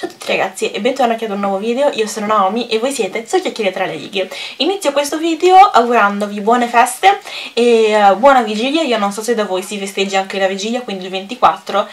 Ciao a tutti ragazzi e bentornati ad un nuovo video, io sono Naomi e voi siete su Chiacchiere tra le righe. Inizio questo video augurandovi buone feste e buona vigilia. Io non so se da voi si festeggia anche la vigilia, quindi il 24,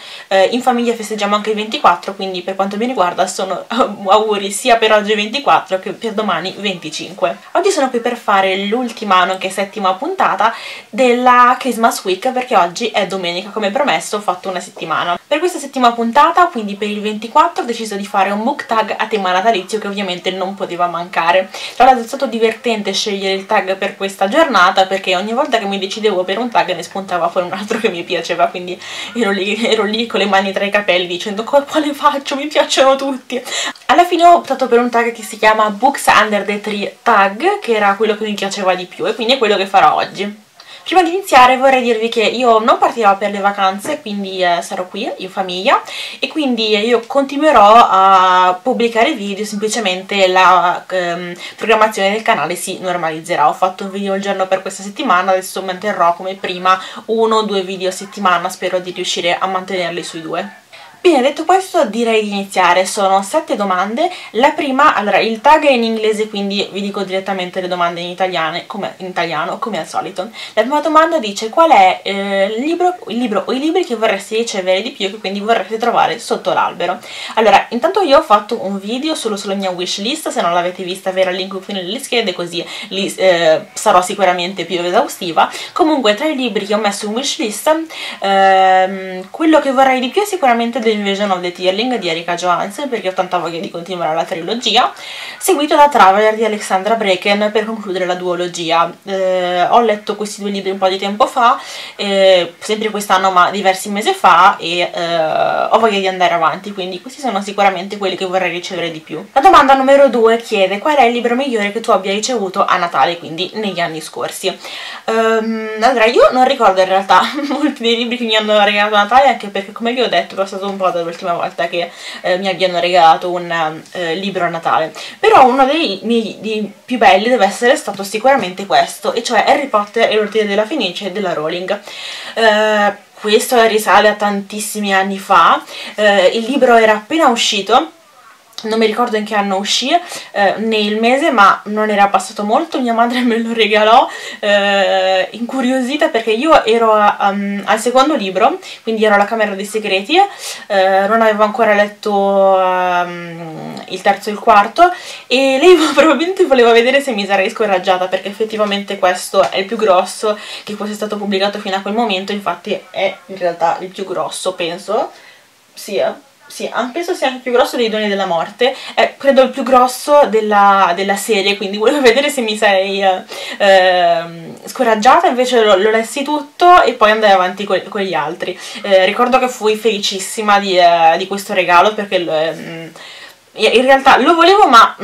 in famiglia festeggiamo anche il 24, quindi per quanto mi riguarda sono auguri sia per oggi 24 che per domani 25. Oggi sono qui per fare l'ultima, nonché settima puntata della Christmas week, perché oggi è domenica, come promesso ho fatto una settimana. Per questa settima puntata, quindi per il 24, ho deciso di fare un book tag a tema natalizio che ovviamente non poteva mancare. Tra l'altro è stato divertente scegliere il tag per questa giornata, perché ogni volta che mi decidevo per un tag ne spuntava fuori un altro che mi piaceva, quindi ero lì con le mani tra i capelli dicendo quale faccio, mi piacciono tutti. Alla fine ho optato per un tag che si chiama Books Under the Tree Tag, che era quello che mi piaceva di più e quindi è quello che farò oggi. Prima di iniziare vorrei dirvi che io non partirò per le vacanze, quindi sarò qui, in famiglia, e quindi io continuerò a pubblicare video, semplicemente la programmazione del canale si normalizzerà. Ho fatto un video al giorno per questa settimana, adesso manterrò come prima 1 o 2 video a settimana, spero di riuscire a mantenerli sui 2. Bene, detto questo direi di iniziare. Sono 7 domande. La prima, allora il tag è in inglese, quindi vi dico direttamente le domande in italiano come al solito. La prima domanda dice: qual è il libro o i libri che vorresti ricevere di più e che quindi vorreste trovare sotto l'albero? Allora, intanto io ho fatto un video solo sulla mia wishlist, se non l'avete vista ve la linko qui nelle schede, così lì sarò sicuramente più esaustiva. Comunque, tra i libri che ho messo in wishlist, quello che vorrei di più è sicuramente del The Queen of the Tearling di Erika Johansen, perché ho tanta voglia di continuare la trilogia, seguito da Traveler di Alexandra Brecken per concludere la duologia. Ho letto questi 2 libri un po' di tempo fa, sempre quest'anno ma diversi mesi fa, e ho voglia di andare avanti, quindi questi sono sicuramente quelli che vorrei ricevere di più. La domanda numero 2 chiede: qual è il libro migliore che tu abbia ricevuto a Natale, quindi negli anni scorsi? Allora, io non ricordo in realtà molti dei libri che mi hanno regalato a Natale, anche perché, come vi ho detto, è passato un po' dall'ultima volta che mi abbiano regalato un libro a Natale. Però uno dei miei più belli deve essere stato sicuramente questo, e cioè Harry Potter e l'Ordine della Fenice della Rowling. Questo risale a tantissimi anni fa, il libro era appena uscito, non mi ricordo in che anno uscì né il mese, ma non era passato molto. Mia madre me lo regalò, incuriosita, perché io ero al secondo libro, quindi ero alla Camera dei Segreti, non avevo ancora letto il terzo e il quarto, e lei probabilmente voleva vedere se mi sarei scoraggiata, perché effettivamente questo è il più grosso che fosse stato pubblicato fino a quel momento. Infatti è in realtà il più grosso, penso, sì, sì, penso sia anche il più grosso dei Doni della Morte, è credo il più grosso della serie, quindi volevo vedere se mi sarei scoraggiata. Invece lo lessi tutto e poi andai avanti con gli altri. Ricordo che fui felicissima di questo regalo, perché in realtà lo volevo, ma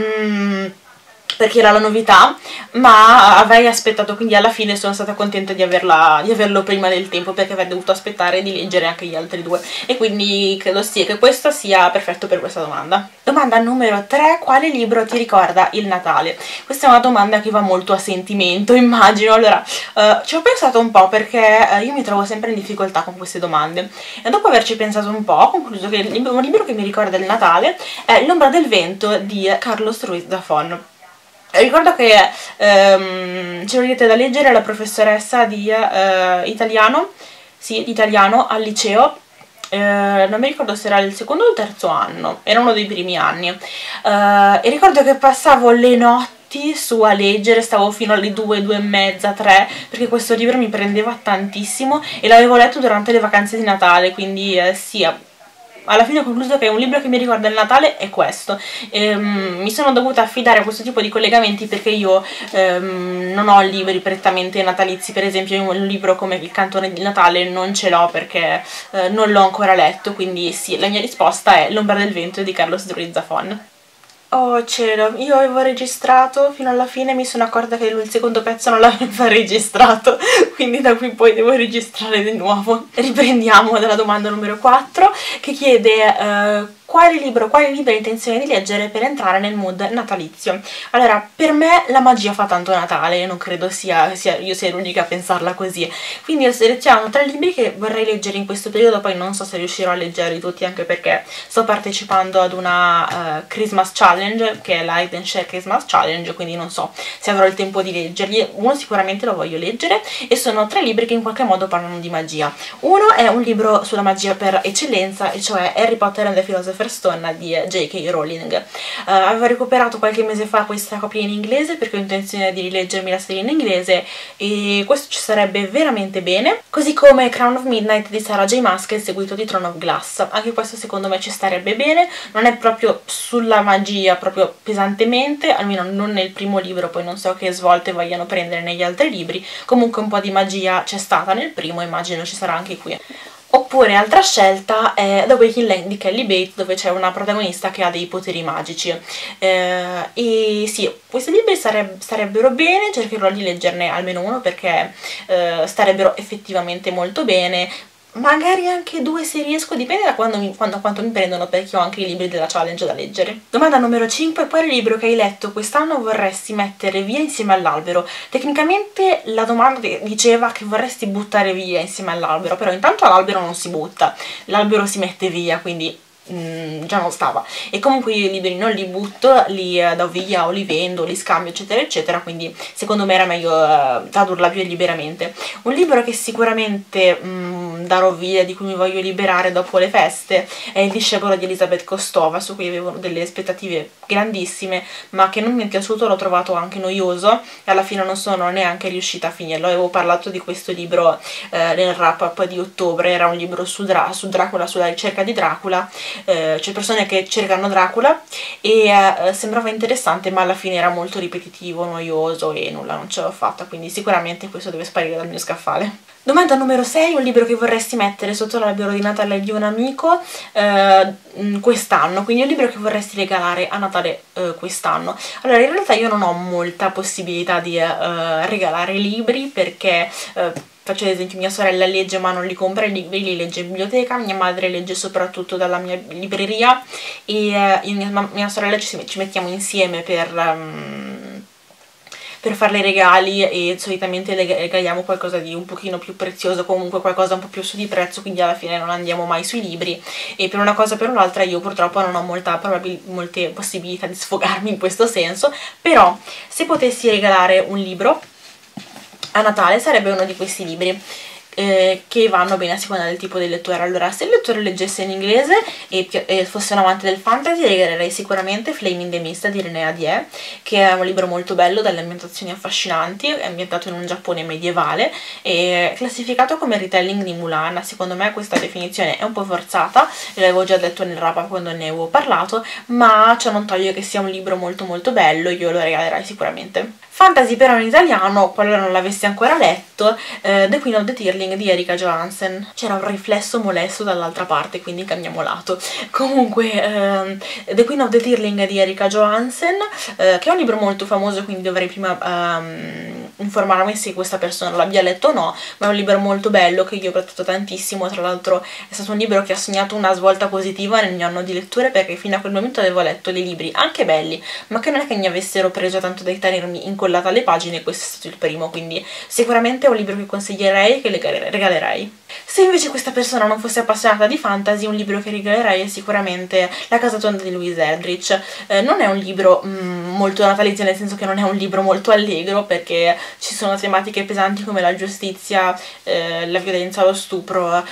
perché era la novità, ma avrei aspettato, quindi alla fine sono stata contenta di averlo prima del tempo, perché avrei dovuto aspettare di leggere anche gli altri 2, e quindi credo sia che questo sia perfetto per questa domanda. Domanda numero 3: quale libro ti ricorda il Natale? Questa è una domanda che va molto a sentimento, immagino. Allora, ci ho pensato un po', perché io mi trovo sempre in difficoltà con queste domande, e dopo averci pensato un po' ho concluso che un libro che mi ricorda il Natale è L'Ombra del Vento di Carlos Ruiz Zafón. Ricordo che ce lo diete da leggere la professoressa di italiano, sì, di italiano al liceo, non mi ricordo se era il secondo o il terzo anno, era uno dei primi anni, e ricordo che passavo le notti su a leggere, stavo fino alle 2, 2 e mezza, 3, perché questo libro mi prendeva tantissimo e l'avevo letto durante le vacanze di Natale, quindi sì, alla fine ho concluso che un libro che mi ricorda il Natale è questo. Mi sono dovuta affidare a questo tipo di collegamenti, perché io non ho libri prettamente natalizi. Per esempio un libro come Il Cantico di Natale non ce l'ho, perché non l'ho ancora letto, quindi sì, la mia risposta è L'Ombra del Vento di Carlos Ruiz Zafón. Oh cielo, io avevo registrato fino alla fine, mi sono accorta che il secondo pezzo non l'aveva registrato, quindi da qui poi devo registrare di nuovo. Riprendiamo dalla domanda numero 4, che chiede quale libro hai intenzione di leggere per entrare nel mood natalizio? Allora, per me la magia fa tanto Natale, non credo io sia l'unica a pensarla così, quindi ho selezionato 3 libri che vorrei leggere in questo periodo. Poi non so se riuscirò a leggerli tutti, anche perché sto partecipando ad una Christmas Challenge, che è la Light and Share Christmas Challenge, quindi non so se avrò il tempo di leggerli. Uno sicuramente lo voglio leggere e sono 3 libri che in qualche modo parlano di magia. Uno è un libro sulla magia per eccellenza, e cioè Harry Potter and the Philosopher di J.K. Rowling. Avevo recuperato qualche mese fa questa copia in inglese perché ho intenzione di rileggermi la serie in inglese, e questo ci sarebbe veramente bene, così come Crown of Midnight di Sarah J. Maas, che è il seguito di Throne of Glass. Anche questo secondo me ci starebbe bene, non è proprio sulla magia proprio pesantemente, almeno non nel primo libro, poi non so che svolte vogliano prendere negli altri libri. Comunque un po' di magia c'è stata nel primo, immagino ci sarà anche qui. Oppure altra scelta è The Waking Land di Kelly Bates, dove c'è una protagonista che ha dei poteri magici. E sì, questi libri starebbero bene, cercherò di leggerne almeno uno perché starebbero effettivamente molto bene. Magari anche 2 se riesco, dipende da quanto mi prendono, perché ho anche i libri della challenge da leggere. Domanda numero 5, quale libro che hai letto quest'anno vorresti mettere via insieme all'albero? Tecnicamente la domanda diceva che vorresti buttare via insieme all'albero, però intanto l'albero non si butta, l'albero si mette via, quindi già non stava. E comunque io i libri non li butto, li do via o li vendo, li scambio eccetera eccetera, quindi secondo me era meglio tradurla più liberamente. Un libro che sicuramente darò via, di cui mi voglio liberare dopo le feste, è Il discepolo di Elisabeth Costova, su cui avevo delle aspettative grandissime ma che non mi è piaciuto, l'ho trovato anche noioso e alla fine non sono neanche riuscita a finirlo. Avevo parlato di questo libro nel wrap-up di ottobre, era un libro su Dracula, sulla ricerca di Dracula. C'è persone che cercano Dracula e sembrava interessante, ma alla fine era molto ripetitivo, noioso e nulla, non ce l'ho fatta, quindi sicuramente questo deve sparire dal mio scaffale. Domanda numero 6, un libro che vorresti mettere sotto l'albero di Natale di un amico quest'anno, quindi un libro che vorresti regalare a Natale quest'anno. Allora, in realtà io non ho molta possibilità di regalare libri perché... faccio ad esempio, mia sorella legge ma non li compra i libri, li legge in biblioteca, mia madre legge soprattutto dalla mia libreria, e io e mia sorella ci mettiamo insieme per farle i regali, e solitamente le regaliamo qualcosa di un pochino più prezioso, comunque qualcosa un po' più su di prezzo, quindi alla fine non andiamo mai sui libri. E per una cosa o per un'altra io purtroppo non ho molte possibilità di sfogarmi in questo senso, però se potessi regalare un libro a Natale sarebbe uno di questi libri che vanno bene a seconda del tipo di lettore. Allora, se il lettore leggesse in inglese e fosse un amante del fantasy, regalerei sicuramente Flaming the Mist di René Adie, che è un libro molto bello, dalle ambientazioni affascinanti, è ambientato in un Giappone medievale e classificato come retelling di Mulan. Secondo me questa definizione è un po' forzata, l'avevo già detto nel wrap-up quando ne avevo parlato, ma ciò non toglie che sia un libro molto molto bello, io lo regalerei sicuramente. Fantasy però in italiano, qualora non l'avessi ancora letto, The Queen of the Tearling di Erika Johansen. C'era un riflesso molesto dall'altra parte, quindi cambiamo lato. Comunque, The Queen of the Tearling di Erika Johansen, che è un libro molto famoso, quindi dovrei prima informarmi se questa persona l'abbia letto o no, ma è un libro molto bello che io ho portato tantissimo. Tra l'altro è stato un libro che ha segnato una svolta positiva nel mio anno di letture, perché fino a quel momento avevo letto dei libri anche belli, ma che non è che mi avessero preso tanto da tenermi incollata alle pagine. Questo è stato il primo, quindi sicuramente è un libro che consiglierei e che regalerei. Se invece questa persona non fosse appassionata di fantasy, un libro che regalerei è sicuramente La casa tonda di Louise Edrich. Non è un libro molto natalizio, nel senso che non è un libro molto allegro, perché ci sono tematiche pesanti come la giustizia, la violenza, lo stupro,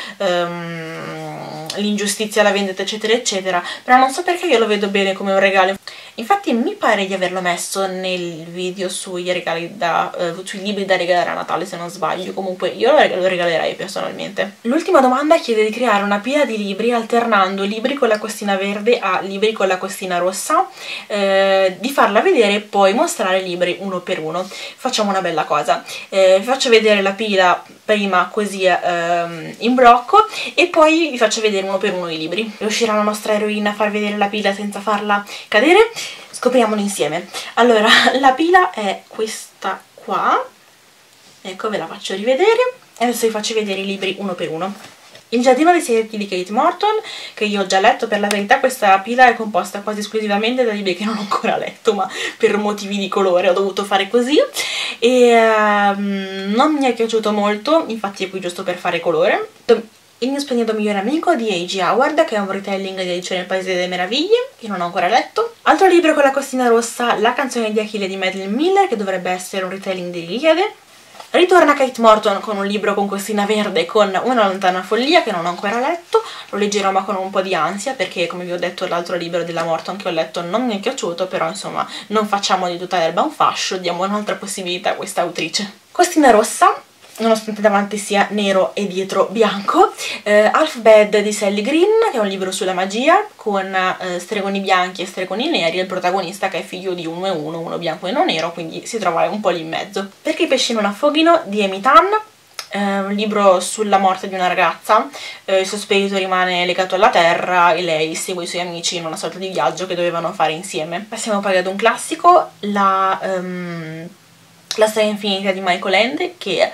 l'ingiustizia, la vendetta eccetera eccetera, però non so perché io lo vedo bene come un regalo. Infatti mi pare di averlo messo nel video sui libri da regalare a Natale, se non sbaglio. Comunque io lo regalerei personalmente. L'ultima domanda chiede di creare una pila di libri alternando libri con la costina verde a libri con la costina rossa, di farla vedere e poi mostrare i libri uno per uno. Facciamo una bella cosa, vi faccio vedere la pila prima così in blocco e poi vi faccio vedere uno per uno i libri. Riuscirà la nostra eroina a far vedere la pila senza farla cadere? Scopriamolo insieme. Allora, la pila è questa qua, ecco, ve la faccio rivedere e adesso vi faccio vedere i libri uno per uno. Il giardino dei segreti di Kate Morton, che io ho già letto, per la verità questa pila è composta quasi esclusivamente da libri che non ho ancora letto, ma per motivi di colore ho dovuto fare così, e non mi è piaciuto molto, infatti è qui giusto per fare colore. Il mio splendido migliore amico di A.G. Howard, che è un retelling di Alice nel Paese delle Meraviglie, che non ho ancora letto. Altro libro con la costina rossa, La canzone di Achille di Madeline Miller, che dovrebbe essere un retelling di Iliade. Ritorna Kate Morton con un libro con costina verde, con Una lontana follia, che non ho ancora letto. Lo leggerò ma con un po' di ansia, perché come vi ho detto l'altro libro della Morton che ho letto non mi è piaciuto, però insomma non facciamo di tutta l'erba un fascio, diamo un'altra possibilità a questa autrice. Costina rossa, nonostante davanti sia nero e dietro bianco. Half Bed di Sally Green, che è un libro sulla magia con stregoni bianchi e stregoni neri, e il protagonista che è figlio di uno e uno bianco e uno nero, quindi si trova un po' lì in mezzo. Perché i pesci non affoghino di Amy Tan, un libro sulla morte di una ragazza, il suo spirito rimane legato alla terra e lei segue i suoi amici in una sorta di viaggio che dovevano fare insieme. Passiamo poi ad un classico, la storia infinita di Michael Ende, che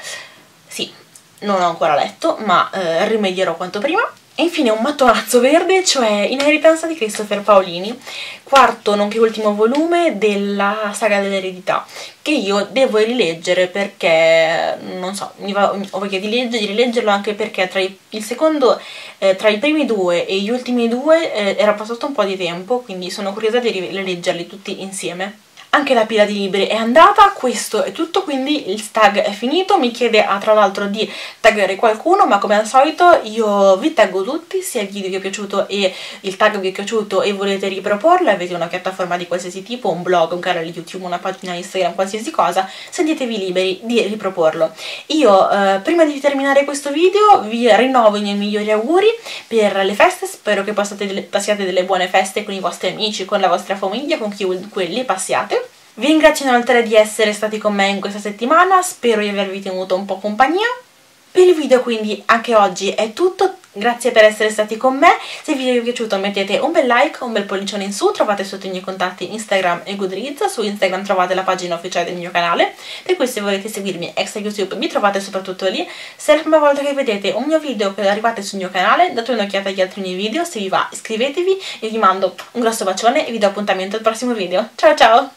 sì, non ho ancora letto, ma rimedierò quanto prima. E infine un mattonazzo verde, cioè Inheritanza di Christopher Paolini, quarto nonché ultimo volume della saga dell'eredità, che io devo rileggere perché, non so, ho voglia di rileggerlo, anche perché tra i primi due e gli ultimi due era passato un po' di tempo, quindi sono curiosa di rileggerli tutti insieme. Anche la pila di libri è andata, questo è tutto, quindi il tag è finito. Mi chiede tra l'altro di taggare qualcuno, ma come al solito io vi taggo tutti. Se il video vi è piaciuto e il tag vi è piaciuto e volete riproporlo, avete una piattaforma di qualsiasi tipo, un blog, un canale YouTube, una pagina Instagram, qualsiasi cosa, sentitevi liberi di riproporlo. Io prima di terminare questo video vi rinnovo i miei migliori auguri per le feste, spero che passiate delle buone feste con i vostri amici, con la vostra famiglia, con chiunque le passiate. Vi ringrazio inoltre di essere stati con me in questa settimana, spero di avervi tenuto un po' compagnia. Per il video quindi anche oggi è tutto, grazie per essere stati con me, se il video vi è piaciuto mettete un bel like, un bel pollicione in su, trovate sotto i miei contatti Instagram e Goodreads, su Instagram trovate la pagina ufficiale del mio canale, per cui se volete seguirmi extra YouTube mi trovate soprattutto lì. Se è la prima volta che vedete un mio video che arrivate sul mio canale, date un'occhiata agli altri miei video, se vi va iscrivetevi, io vi mando un grosso bacione e vi do appuntamento al prossimo video, ciao ciao!